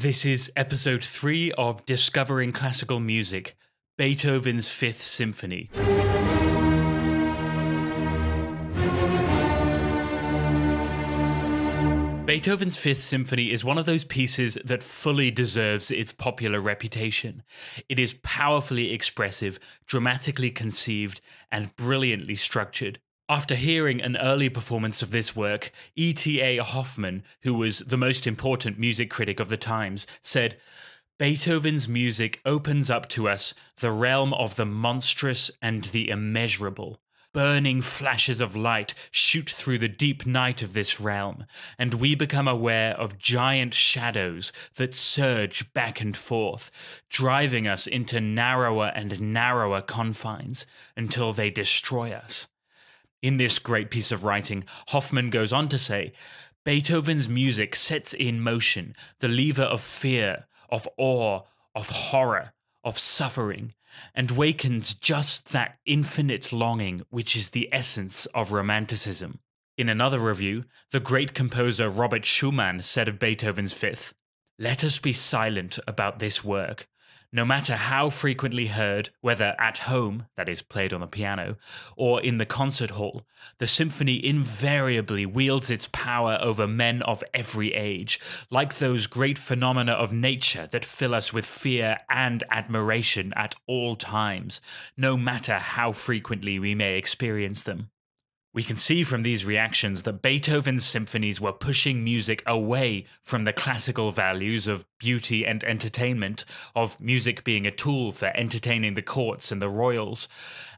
This is episode 3 of Discovering Classical Music, Beethoven's Fifth Symphony. Beethoven's Fifth Symphony is one of those pieces that fully deserves its popular reputation. It is powerfully expressive, dramatically conceived, and brilliantly structured. After hearing an early performance of this work, E.T.A. Hoffmann, who was the most important music critic of the times, said, "Beethoven's music opens up to us the realm of the monstrous and the immeasurable. Burning flashes of light shoot through the deep night of this realm, and we become aware of giant shadows that surge back and forth, driving us into narrower and narrower confines until they destroy us." In this great piece of writing, Hoffmann goes on to say, "Beethoven's music sets in motion the lever of fear, of awe, of horror, of suffering, and wakens just that infinite longing which is the essence of Romanticism." In another review, the great composer Robert Schumann said of Beethoven's Fifth, "Let us be silent about this work. No matter how frequently heard, whether at home, that is, played on the piano, or in the concert hall, the symphony invariably wields its power over men of every age, like those great phenomena of nature that fill us with fear and admiration at all times, no matter how frequently we may experience them." We can see from these reactions that Beethoven's symphonies were pushing music away from the classical values of beauty and entertainment, of music being a tool for entertaining the courts and the royals,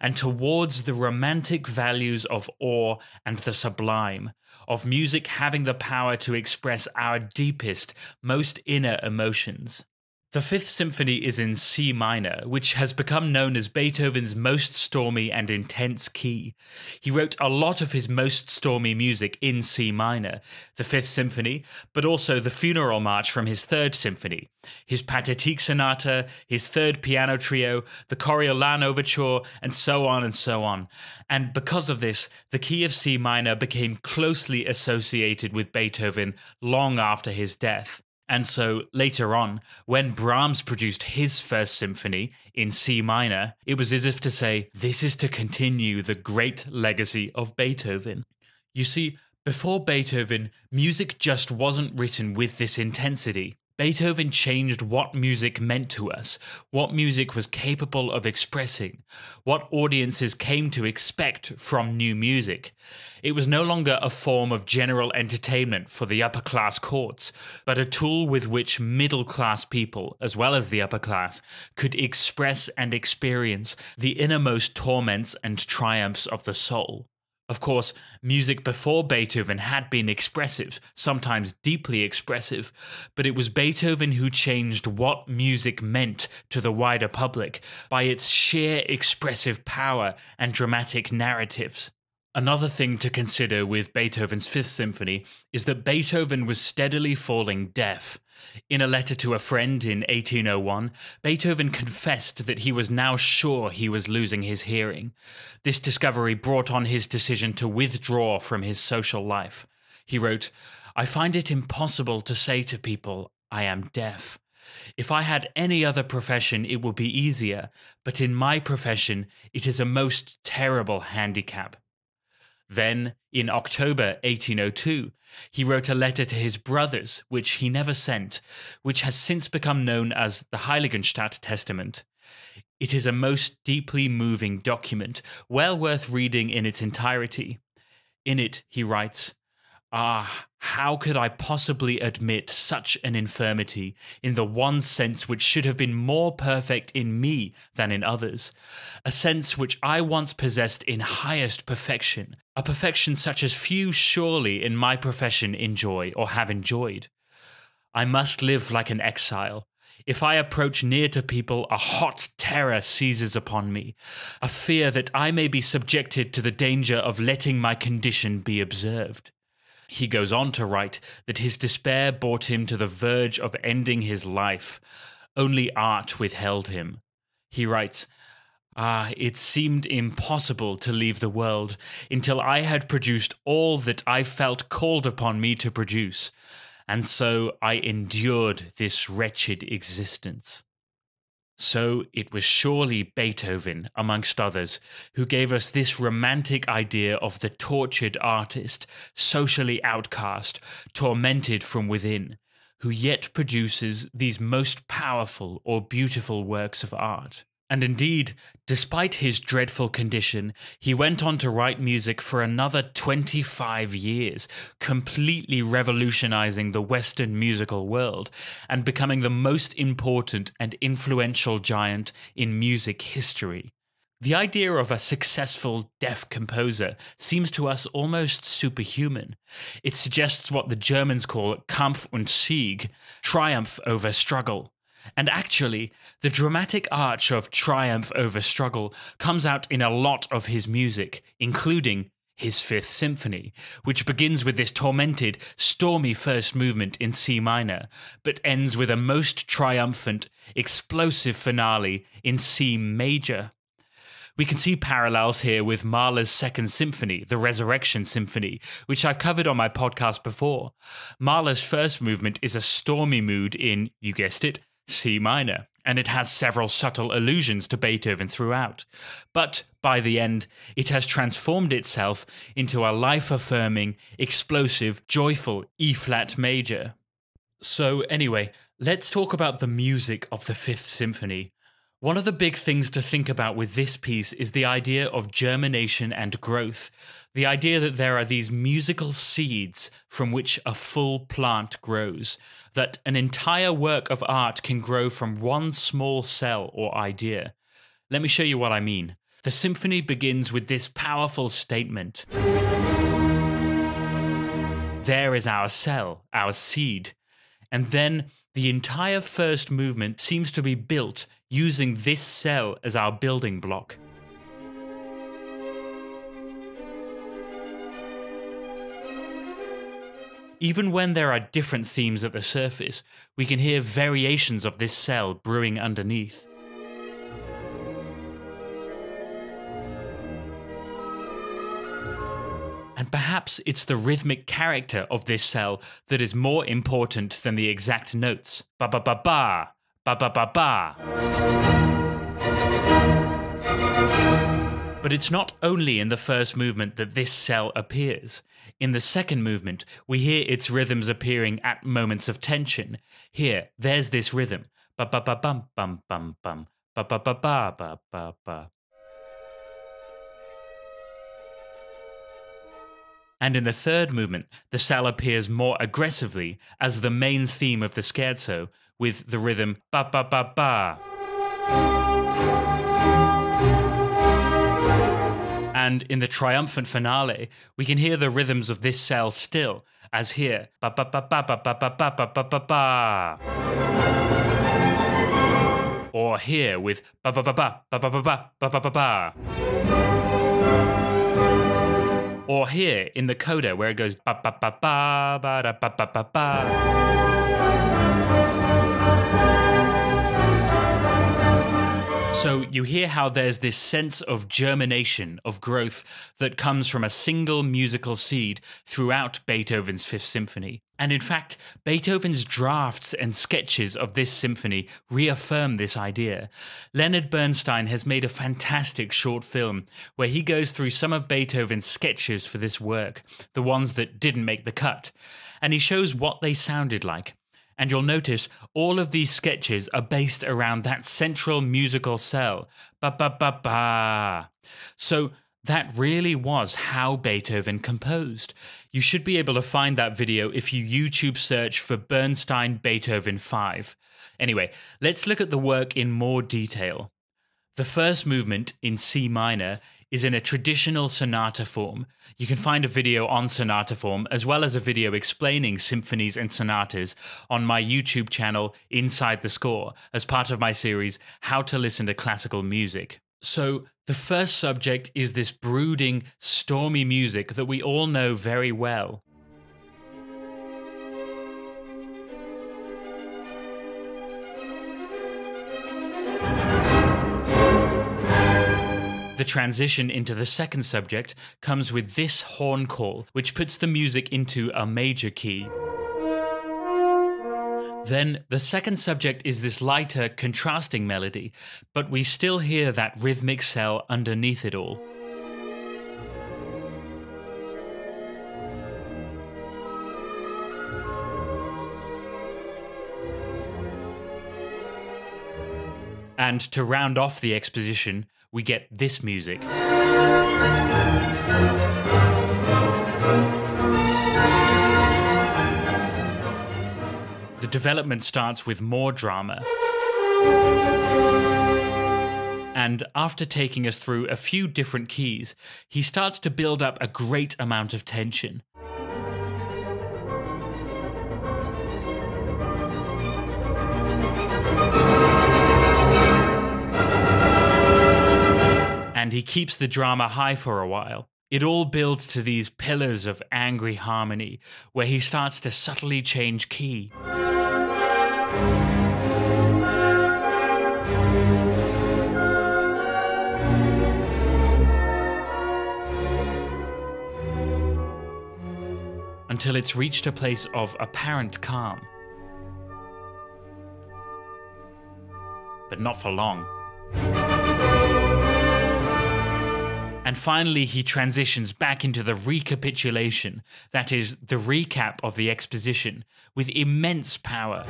and towards the romantic values of awe and the sublime, of music having the power to express our deepest, most inner emotions. The Fifth Symphony is in C minor, which has become known as Beethoven's most stormy and intense key. He wrote a lot of his most stormy music in C minor, the Fifth Symphony, but also the Funeral March from his Third Symphony, his Pathétique Sonata, his Third Piano Trio, the Coriolan Overture, and so on and so on. And because of this, the key of C minor became closely associated with Beethoven long after his death. And so, later on, when Brahms produced his First Symphony in C minor, it was as if to say, this is to continue the great legacy of Beethoven. You see, before Beethoven, music just wasn't written with this intensity. Beethoven changed what music meant to us, what music was capable of expressing, what audiences came to expect from new music. It was no longer a form of general entertainment for the upper-class courts, but a tool with which middle-class people, as well as the upper class, could express and experience the innermost torments and triumphs of the soul. Of course, music before Beethoven had been expressive, sometimes deeply expressive, but it was Beethoven who changed what music meant to the wider public by its sheer expressive power and dramatic narratives. Another thing to consider with Beethoven's Fifth Symphony is that Beethoven was steadily falling deaf. In a letter to a friend in 1801, Beethoven confessed that he was now sure he was losing his hearing. This discovery brought on his decision to withdraw from his social life. He wrote, "I find it impossible to say to people, 'I am deaf.' If I had any other profession, it would be easier, but in my profession, it is a most terrible handicap." Then, in October 1802, he wrote a letter to his brothers, which he never sent, which has since become known as the Heiligenstadt Testament. It is a most deeply moving document, well worth reading in its entirety. In it, he writes, "Ah, how could I possibly admit such an infirmity in the one sense which should have been more perfect in me than in others, a sense which I once possessed in highest perfection, a perfection such as few surely in my profession enjoy or have enjoyed. I must live like an exile. If I approach near to people, a hot terror seizes upon me, a fear that I may be subjected to the danger of letting my condition be observed." He goes on to write that his despair brought him to the verge of ending his life. Only art withheld him. He writes, "Ah, it seemed impossible to leave the world until I had produced all that I felt called upon me to produce, And so I endured this wretched existence. So it was surely Beethoven, amongst others, who gave us this romantic idea of the tortured artist, socially outcast, tormented from within, who yet produces these most powerful or beautiful works of art. And indeed, despite his dreadful condition, he went on to write music for another 25 years, completely revolutionizing the Western musical world and becoming the most important and influential giant in music history. The idea of a successful deaf composer seems to us almost superhuman. It suggests what the Germans call Kampf und Sieg, triumph over struggle. And actually, the dramatic arch of triumph over struggle comes out in a lot of his music, including his Fifth Symphony, which begins with this tormented, stormy first movement in C minor, but ends with a most triumphant, explosive finale in C major. We can see parallels here with Mahler's Second Symphony, the Resurrection Symphony, which I've covered on my podcast before. Mahler's first movement is a stormy mood in, you guessed it, C minor, and it has several subtle allusions to Beethoven throughout. But by the end, it has transformed itself into a life-affirming, explosive, joyful E-flat major. So anyway, let's talk about the music of the Fifth Symphony. One of the big things to think about with this piece is the idea of germination and growth, the idea that there are these musical seeds from which a full plant grows, that an entire work of art can grow from one small cell or idea. Let me show you what I mean. The symphony begins with this powerful statement. There is our cell, our seed. And then the entire first movement seems to be built using this cell as our building block. Even when there are different themes at the surface, we can hear variations of this cell brewing underneath. And perhaps it's the rhythmic character of this cell that is more important than the exact notes. Ba-ba-ba-ba. Ba-ba-ba-ba. But it's not only in the first movement that this cell appears. In the second movement, we hear its rhythms appearing at moments of tension. Here, there's this rhythm. Ba-ba-ba-bum-bum-bum-bum. Ba-ba-ba-ba-ba-ba-ba. And in the third movement, the cell appears more aggressively as the main theme of the scherzo, with the rhythm ba-ba-ba-ba. And in the triumphant finale, we can hear the rhythms of this cell still, as here, ba-ba-ba-ba-ba-ba-ba-ba-ba-ba-ba. Or here with ba-ba-ba-ba-ba-ba-ba-ba-ba-ba-ba. Or here in the coda where it goes ba-ba-ba-ba-ba-ba-ba-ba. So you hear how there's this sense of germination, of growth, that comes from a single musical seed throughout Beethoven's Fifth Symphony. And in fact, Beethoven's drafts and sketches of this symphony reaffirm this idea. Leonard Bernstein has made a fantastic short film where he goes through some of Beethoven's sketches for this work, the ones that didn't make the cut, and he shows what they sounded like. And you'll notice all of these sketches are based around that central musical cell, ba-ba-ba-ba. So that really was how Beethoven composed. You should be able to find that video if you YouTube search for Bernstein Beethoven 5. Anyway, let's look at the work in more detail. The first movement in C minor is in a traditional sonata form. You can find a video on sonata form, as well as a video explaining symphonies and sonatas on my YouTube channel, Inside the Score, as part of my series, How to Listen to Classical Music. So the first subject is this brooding, stormy music that we all know very well. The transition into the second subject comes with this horn call, which puts the music into a major key. Then the second subject is this lighter, contrasting melody, but we still hear that rhythmic cell underneath it all. And to round off the exposition, we get this music. The development starts with more drama. And after taking us through a few different keys, he starts to build up a great amount of tension. And he keeps the drama high for a while. It all builds to these pillars of angry harmony, where he starts to subtly change key. Until it's reached a place of apparent calm. But not for long. And finally, he transitions back into the recapitulation, that is, the recap of the exposition, with immense power.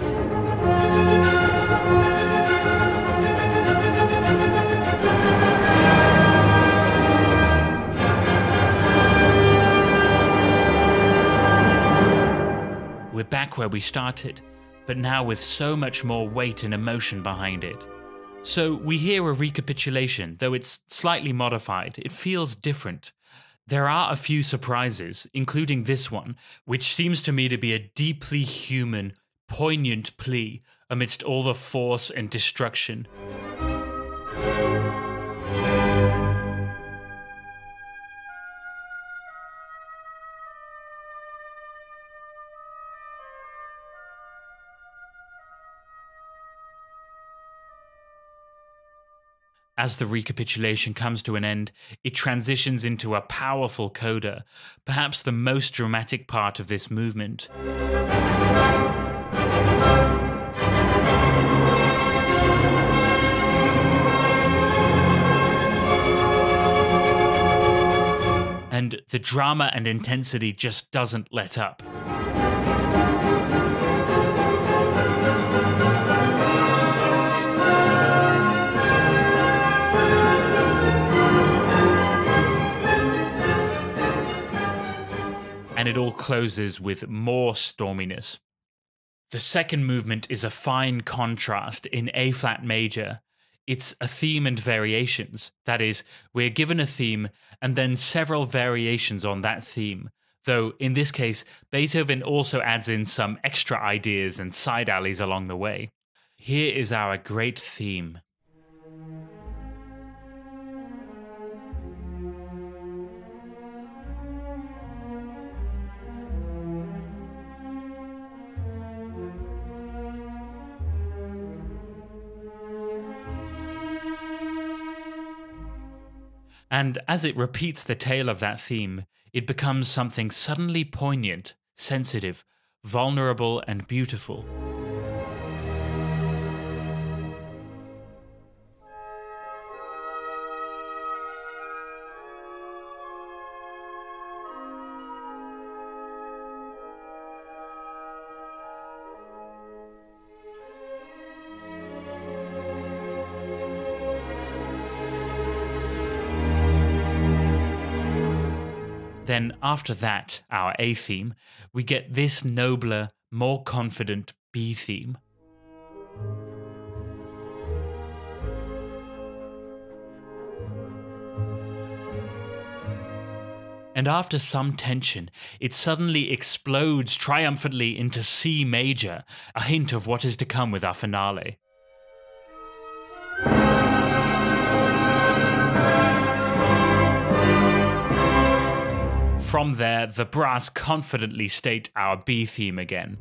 We're back where we started, but now with so much more weight and emotion behind it. So we hear a recapitulation, though it's slightly modified. It feels different. There are a few surprises, including this one, which seems to me to be a deeply human, poignant plea amidst all the force and destruction. As the recapitulation comes to an end, it transitions into a powerful coda, perhaps the most dramatic part of this movement. And the drama and intensity just doesn't let up. And it all closes with more storminess. The second movement is a fine contrast in A-flat major. It's a theme and variations. That is, we're given a theme and then several variations on that theme, though in this case, Beethoven also adds in some extra ideas and side alleys along the way. Here is our great theme. And as it repeats the tale of that theme, it becomes something suddenly poignant, sensitive, vulnerable, and beautiful. Then after that, our A theme, we get this nobler, more confident B theme. And after some tension, it suddenly explodes triumphantly into C major, a hint of what is to come with our finale. From there, the brass confidently state our B theme again.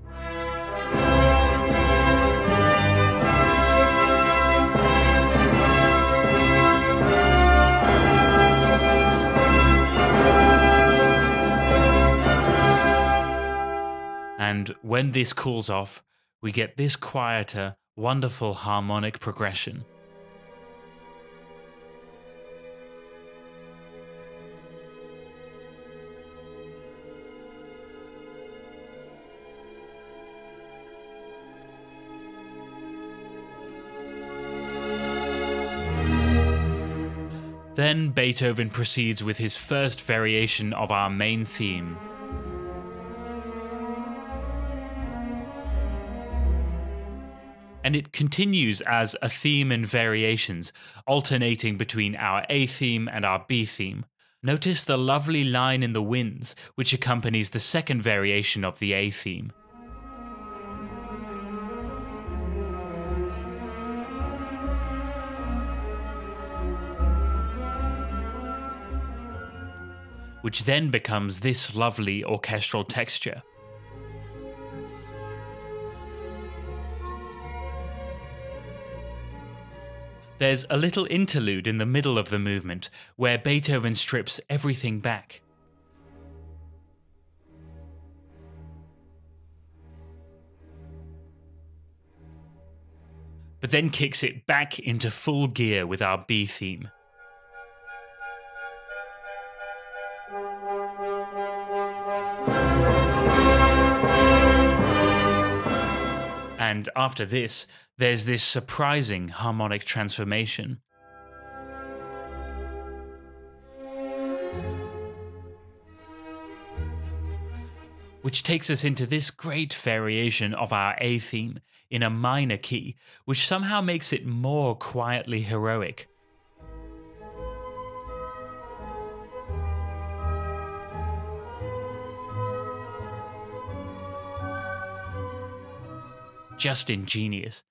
And when this cools off, we get this quieter, wonderful harmonic progression. Then Beethoven proceeds with his first variation of our main theme. And it continues as a theme and variations, alternating between our A theme and our B theme. Notice the lovely line in the winds, which accompanies the second variation of the A theme. Which then becomes this lovely orchestral texture. There's a little interlude in the middle of the movement, where Beethoven strips everything back. But then kicks it back into full gear with our B theme. And after this, there's this surprising harmonic transformation. Which takes us into this great variation of our A theme in a minor key, which somehow makes it more quietly heroic. Just ingenious.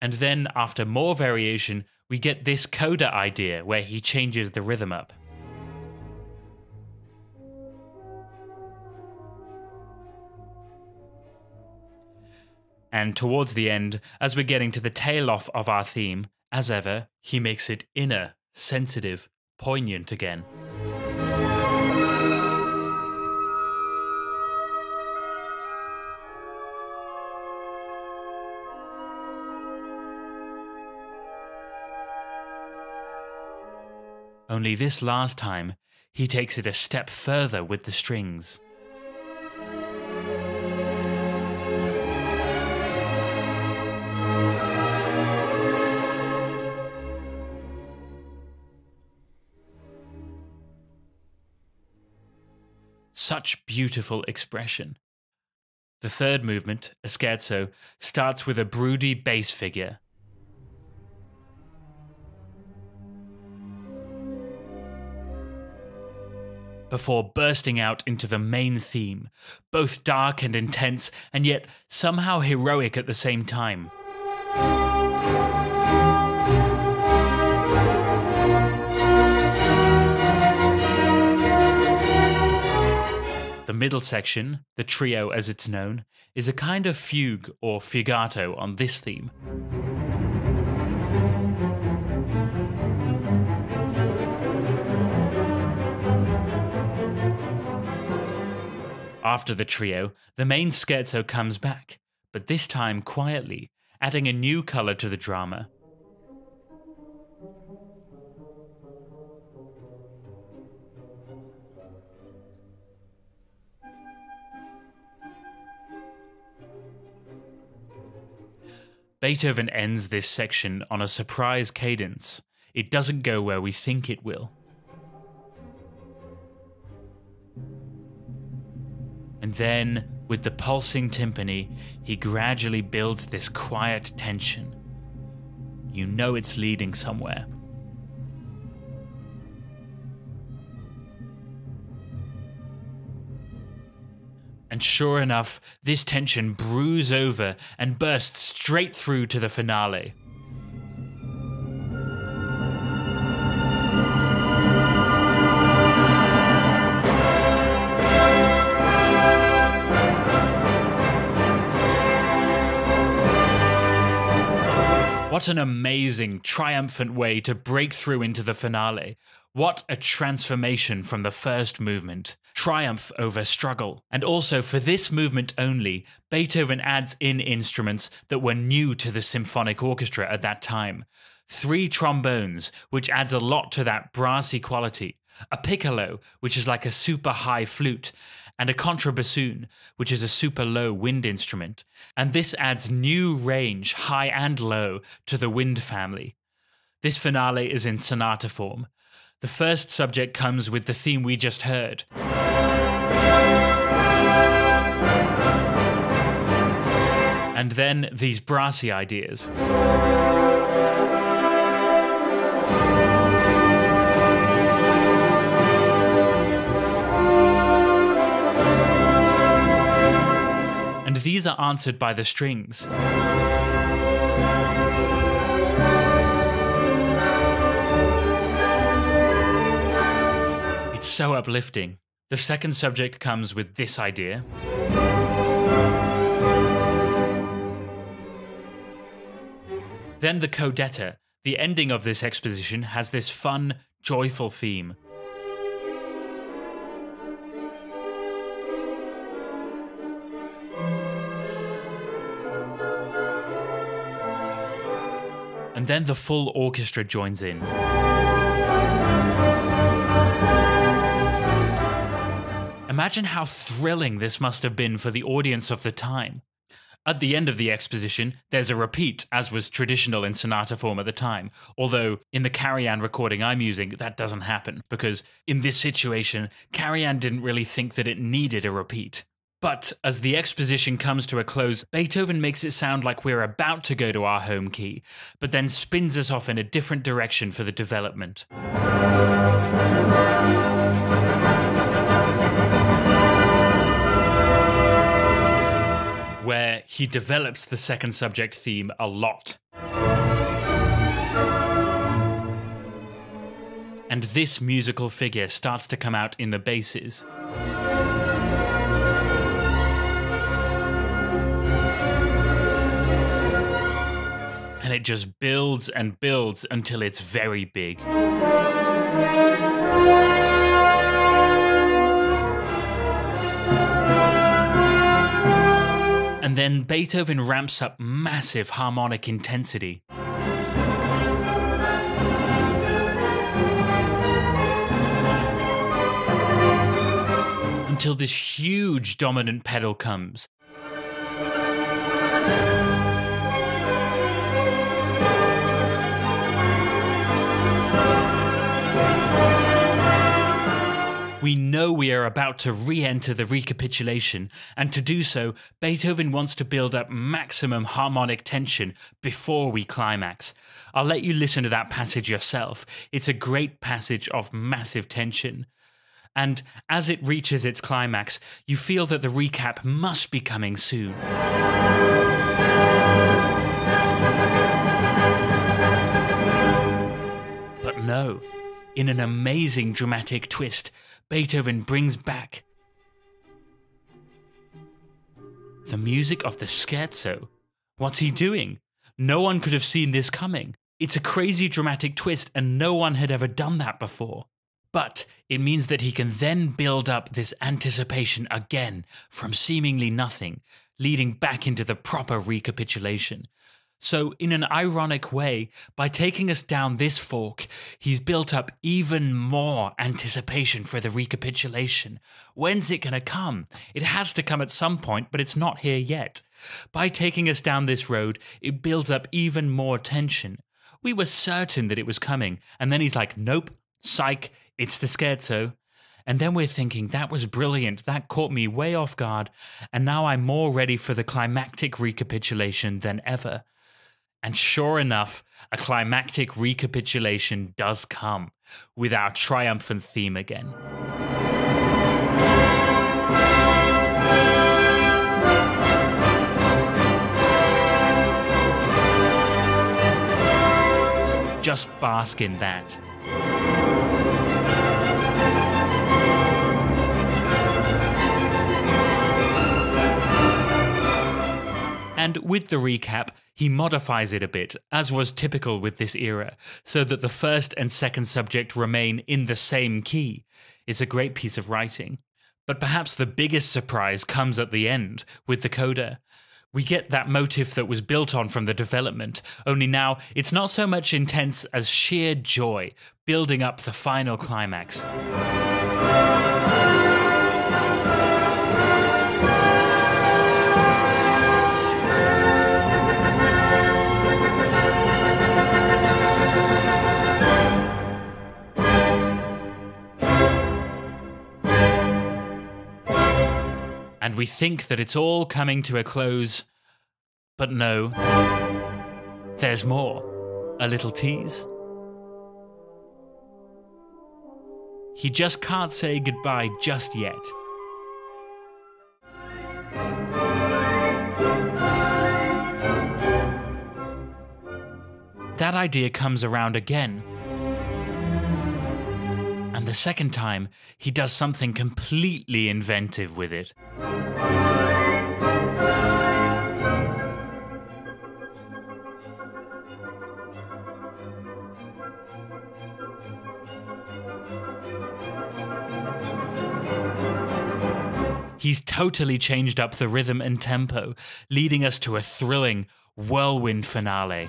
And then, after more variation, we get this coda idea where he changes the rhythm up. And towards the end, as we're getting to the tail off of our theme, as ever, he makes it inner, sensitive, poignant again. Only this last time, he takes it a step further with the strings. Such beautiful expression. The third movement, a scherzo, starts with a broody bass figure. Before bursting out into the main theme, both dark and intense, and yet somehow heroic at the same time. The middle section, the trio as it's known, is a kind of fugue or fugato on this theme. After the trio, the main scherzo comes back, but this time quietly, adding a new colour to the drama. Beethoven ends this section on a surprise cadence. It doesn't go where we think it will. And then, with the pulsing timpani, he gradually builds this quiet tension. You know it's leading somewhere. And sure enough, this tension brews over and bursts straight through to the finale. What an amazing, triumphant way to break through into the finale. What a transformation from the first movement. Triumph over struggle. And also, for this movement only, Beethoven adds in instruments that were new to the symphonic orchestra at that time. 3 trombones, which adds a lot to that brassy quality. A piccolo, which is like a super high flute, and a contrabassoon, which is a super low wind instrument. And this adds new range, high and low, to the wind family. This finale is in sonata form. The first subject comes with the theme we just heard. And then these brassy ideas. And these are answered by the strings. It's so uplifting. The second subject comes with this idea. Then the codetta. The ending of this exposition has this fun, joyful theme. And then the full orchestra joins in. Imagine how thrilling this must have been for the audience of the time. At the end of the exposition, there's a repeat, as was traditional in sonata form at the time, although in the Karajan recording I'm using, that doesn't happen, because in this situation, Karajan didn't really think that it needed a repeat. But as the exposition comes to a close, Beethoven makes it sound like we're about to go to our home key, but then spins us off in a different direction for the development. Where he develops the second subject theme a lot. And this musical figure starts to come out in the basses. And it just builds and builds until it's very big. And then Beethoven ramps up massive harmonic intensity. Until this huge dominant pedal comes. We know we are about to re-enter the recapitulation, and to do so, Beethoven wants to build up maximum harmonic tension before we climax. I'll let you listen to that passage yourself. It's a great passage of massive tension. And as it reaches its climax, you feel that the recap must be coming soon. But no, in an amazing dramatic twist, Beethoven brings back the music of the scherzo. What's he doing? No one could have seen this coming. It's a crazy dramatic twist, and no one had ever done that before. But it means that he can then build up this anticipation again from seemingly nothing, leading back into the proper recapitulation. So, in an ironic way, by taking us down this fork, he's built up even more anticipation for the recapitulation. When's it going to come? It has to come at some point, but it's not here yet. By taking us down this road, it builds up even more tension. We were certain that it was coming, and then he's like, nope, psych, it's the scherzo. And then we're thinking, that was brilliant, that caught me way off guard, and now I'm more ready for the climactic recapitulation than ever. And sure enough, a climactic recapitulation does come, with our triumphant theme again. Just bask in that. And with the recap, he modifies it a bit, as was typical with this era, so that the first and second subject remain in the same key. It's a great piece of writing. But perhaps the biggest surprise comes at the end, with the coda. We get that motif that was built on from the development, only now it's not so much intense as sheer joy, building up the final climax. And we think that it's all coming to a close, but no, there's more. A little tease. He just can't say goodbye just yet. That idea comes around again. And the second time, he does something completely inventive with it. He's totally changed up the rhythm and tempo, leading us to a thrilling whirlwind finale.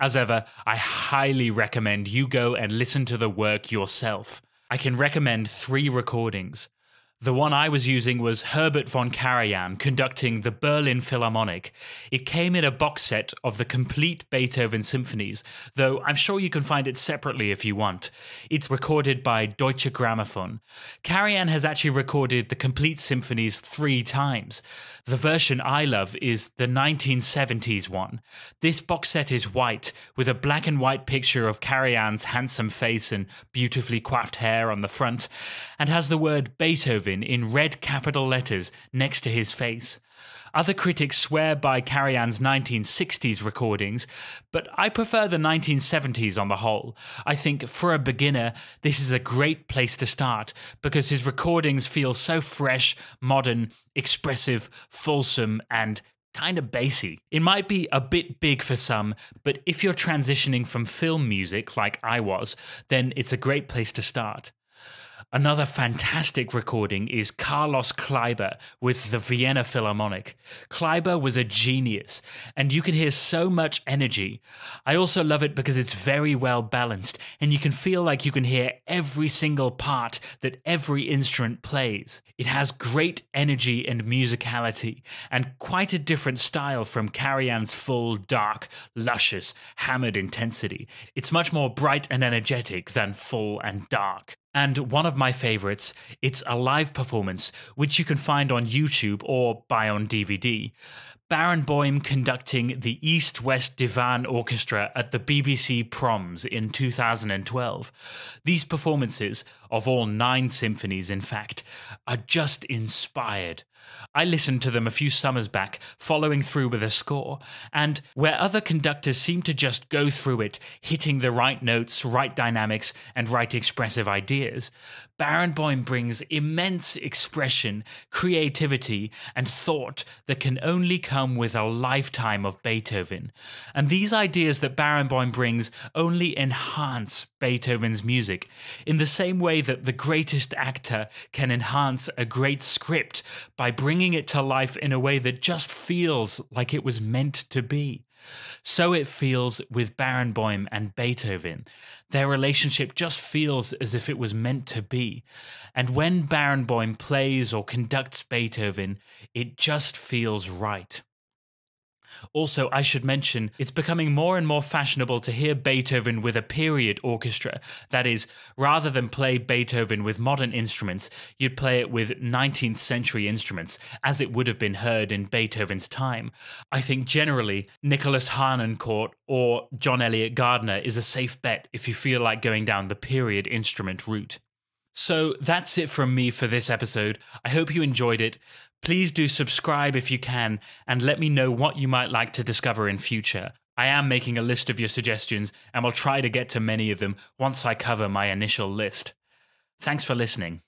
As ever, I highly recommend you go and listen to the work yourself. I can recommend 3 recordings. The one I was using was Herbert von Karajan conducting the Berlin Philharmonic. It came in a box set of the complete Beethoven symphonies, though I'm sure you can find it separately if you want. It's recorded by Deutsche Grammophon. Karajan has actually recorded the complete symphonies 3 times. The version I love is the 1970s one. This box set is white, with a black and white picture of Karajan's handsome face and beautifully coiffed hair on the front, and has the word Beethoven in red capital letters next to his face. Other critics swear by Karajan's 1960s recordings, but I prefer the 1970s on the whole. I think for a beginner, this is a great place to start because his recordings feel so fresh, modern, expressive, fulsome, and kind of bassy. It might be a bit big for some, but if you're transitioning from film music like I was, then it's a great place to start. Another fantastic recording is Carlos Kleiber with the Vienna Philharmonic. Kleiber was a genius, and you can hear so much energy. I also love it because it's very well balanced, and you can feel like you can hear every single part that every instrument plays. It has great energy and musicality, and quite a different style from Karajan's full, dark, luscious, hammered intensity. It's much more bright and energetic than full and dark. And one of my favorites, it's a live performance, which you can find on YouTube or buy on DVD. Barenboim conducting the East-West Divan Orchestra at the BBC Proms in 2012. These performances, of all 9 symphonies in fact, are just inspired. I listened to them a few summers back, following through with a score, and where other conductors seem to just go through it, hitting the right notes, right dynamics, and right expressive ideas, Barenboim brings immense expression, creativity, and thought that can only come with a lifetime of Beethoven. And these ideas that Barenboim brings only enhance Beethoven's music, in the same way that the greatest actor can enhance a great script by bringing it to life in a way that just feels like it was meant to be. So it feels with Barenboim and Beethoven. Their relationship just feels as if it was meant to be. And when Barenboim plays or conducts Beethoven, it just feels right. Also, I should mention, it's becoming more and more fashionable to hear Beethoven with a period orchestra. That is, rather than play Beethoven with modern instruments, you'd play it with 19th century instruments, as it would have been heard in Beethoven's time. I think generally, Nicholas Harnoncourt or John Eliot Gardiner is a safe bet if you feel like going down the period instrument route. So that's it from me for this episode. I hope you enjoyed it. Please do subscribe if you can, and let me know what you might like to discover in future. I am making a list of your suggestions, and will try to get to many of them once I cover my initial list. Thanks for listening.